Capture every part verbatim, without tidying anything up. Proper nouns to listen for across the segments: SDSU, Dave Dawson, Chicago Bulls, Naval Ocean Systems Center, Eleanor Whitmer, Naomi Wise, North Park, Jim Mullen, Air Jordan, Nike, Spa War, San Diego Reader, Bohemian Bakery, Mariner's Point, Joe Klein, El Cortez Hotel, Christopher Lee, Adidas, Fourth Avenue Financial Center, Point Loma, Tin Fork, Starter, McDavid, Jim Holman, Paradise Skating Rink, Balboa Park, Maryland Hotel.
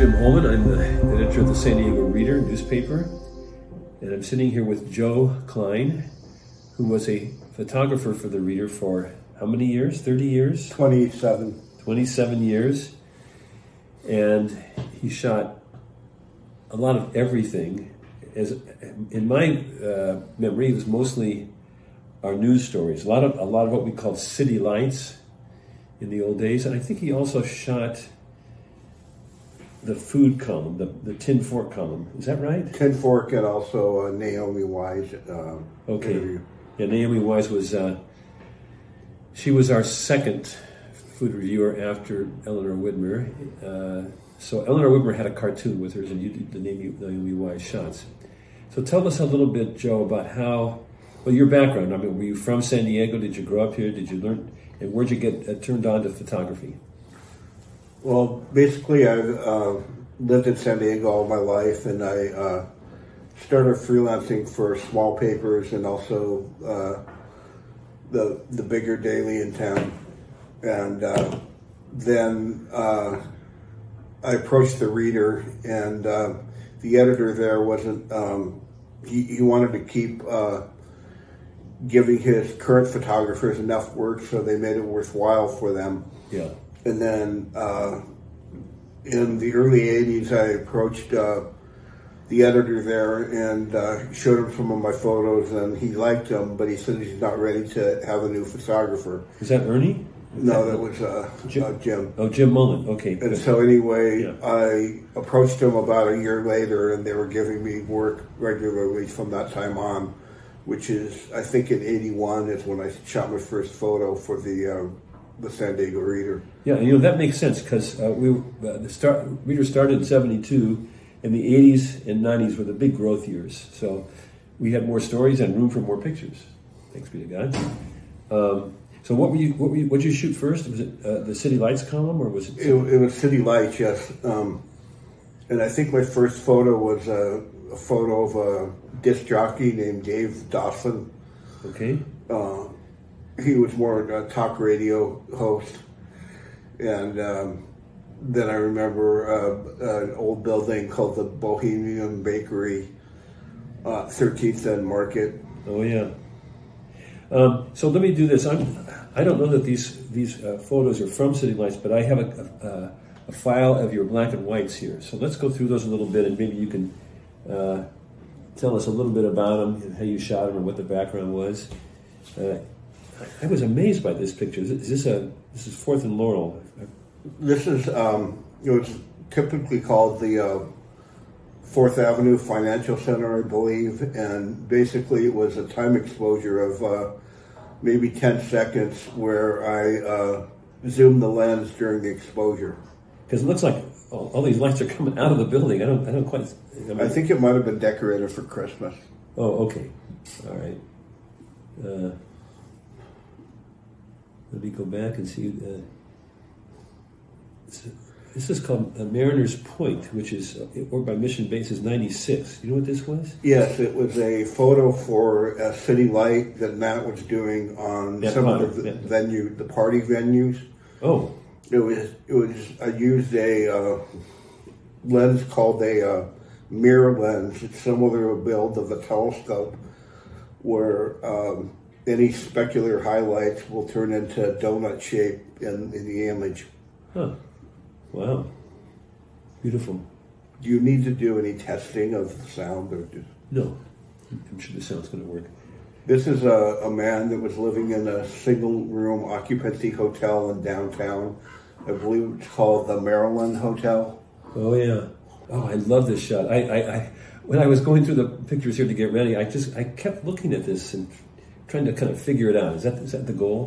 Jim Holman. I'm the editor of the San Diego Reader newspaper, and I'm sitting here with Joe Klein, who was a photographer for the Reader for how many years? thirty years? twenty-seven. twenty-seven years, and he shot a lot of everything. As in my uh, memory, it was mostly our news stories. A lot of a lot of what we called city lights in the old days, and I think he also shot the food column, the, the Tin Fork column. Is that right? Tin Fork, and also uh, Naomi Wise. Uh, okay. Interview. Yeah, Naomi Wise was uh, she was our second food reviewer after Eleanor Whitmer. Uh, so Eleanor Whitmer had a cartoon with her, and you did the Naomi Wise shots. So tell us a little bit, Joe, about how, well, your background. I mean, were you from San Diego? Did you grow up here? Did you learn, and where'd you get uh, turned on to photography? Well, basically, I've uh, lived in San Diego all my life, and I uh, started freelancing for small papers and also uh, the the bigger daily in town. And uh, then uh, I approached the Reader, and uh, the editor there wasn't, um, he, he wanted to keep uh, giving his current photographers enough work so they made it worthwhile for them. Yeah. And then uh, in the early eighties, I approached uh, the editor there and uh, showed him some of my photos, and he liked them, but he said he's not ready to have a new photographer. Is that Ernie? No, that was uh, Jim. Uh, Jim. Oh, Jim Mullen, okay. And so anyway, yeah. I approached him about a year later, and they were giving me work regularly from that time on, which is, I think in eighty-one is when I shot my first photo for the uh, the San Diego Reader. Yeah, you know, that makes sense, because uh, we uh, the start, Reader started in seventy-two, and the eighties and nineties were the big growth years. So we had more stories and room for more pictures. Thanks be to God. Um, So what were you? What were you, what'd you shoot first? Was it uh, the City Lights column, or was it? It, it was City Lights, yes. Um, and I think my first photo was a, a photo of a disc jockey named Dave Dawson. Okay. Uh, he was more a talk radio host, and um, then I remember uh, an old building called the Bohemian Bakery, uh, thirteenth and Market. Oh yeah. Um, so let me do this. I'm, I don't know that these these uh, photos are from City Lights, but I have a, a, a file of your black and whites here. So let's go through those a little bit, and maybe you can uh, tell us a little bit about them and how you shot them and what the background was. Uh, I was amazed by this picture. Is this a this is Fourth and Laurel? This is um, you know, it's typically called the uh, Fourth Avenue Financial Center, I believe, and basically it was a time exposure of uh, maybe ten seconds where I uh, zoomed the lens during the exposure. Because it looks like all, all these lights are coming out of the building. I don't, I don't quite... I, mean, I think it might have been decorated for Christmas. Oh, okay. All right. Uh, let me go back and see... Uh, This is called uh, Mariner's Point, which is, or by Mission Base, is ninety-six. You know what this was? Yes, it was a photo for a City Light that Nat was doing on that some party, of the venue, the party venues. Oh, it was. It was. I used a uh, lens called a uh, mirror lens. It's similar to a build of a telescope, where um, any specular highlights will turn into donut shape in, in the image. Huh. Wow, beautiful. Do you need to do any testing of the sound? Or do... No, I'm sure the sound's going to work. This is a, a man that was living in a single-room occupancy hotel in downtown. I believe it's called the Maryland Hotel. Oh, yeah. Oh, I love this shot. I, I, I, when I was going through the pictures here to get ready, I just I kept looking at this and trying to kind of figure it out. Is that is that the goal?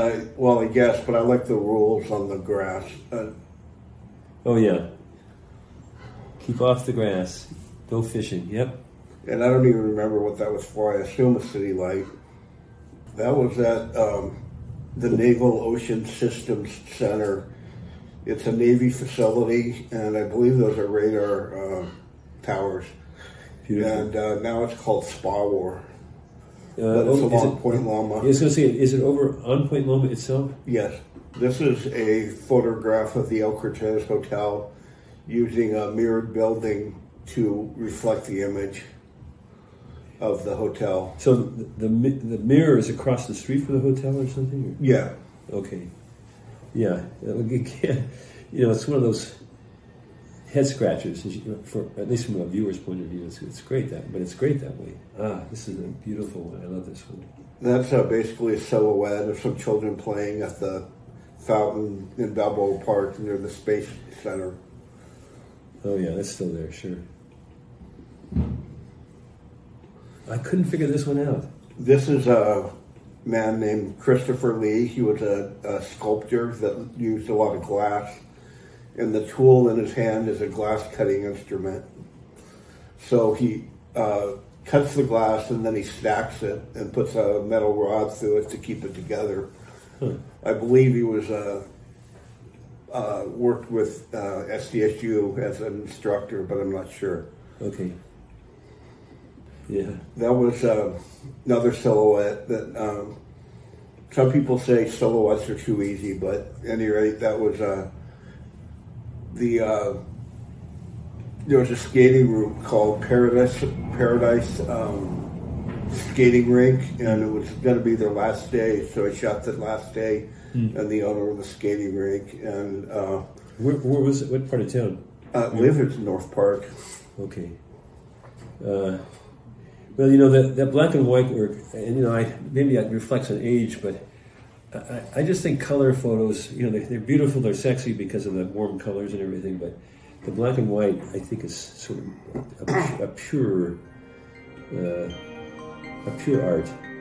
Uh, well, I guess, but I like the rules on the grass. Uh, oh, yeah. Keep off the grass. Go fishing, yep. And I don't even remember what that was for. I assume a City Light. That was at um, the Naval Ocean Systems Center. It's a Navy facility, and I believe those are radar uh, towers. Beautiful. And uh, now it's called Spa War. Uh, it's along Point Loma. I was going to say, is it over on Point Loma itself? Yes. This is a photograph of the El Cortez Hotel using a mirrored building to reflect the image of the hotel. So the, the, the mirror is across the street from the hotel or something? Yeah. Okay. Yeah. You know, it's one of those head scratchers, for, at least from a viewer's point of view. It's, it's great that, but it's great that way. Ah, this is a beautiful one. I love this one. That's uh, basically a silhouette of some children playing at the fountain in Balboa Park near the Space Center. Oh yeah, that's still there, sure. I couldn't figure this one out. This is a man named Christopher Lee. He was a, a sculptor that used a lot of glass. And the tool in his hand is a glass cutting instrument. So he uh, cuts the glass and then he stacks it and puts a metal rod through it to keep it together. Huh. I believe he was uh, uh, worked with uh, S D S U as an instructor, but I'm not sure. Okay. Yeah. That was uh, another silhouette that um, some people say silhouettes are too easy, but at any rate, that was uh, the uh, there was a skating room called Paradise Paradise um, Skating Rink, and it was going to be their last day, so I shot the last day mm. and the owner of the skating rink. And uh, where, where was it? What part of town? Uh, yeah. Lived in North Park. Okay. Uh, Well, you know, that, that black and white work, and, you know, I, maybe it reflects on age, but I, I just think color photos, you know, they, they're beautiful, they're sexy because of the warm colors and everything, but the black and white, I think, is sort of a, a pure, uh, a pure art.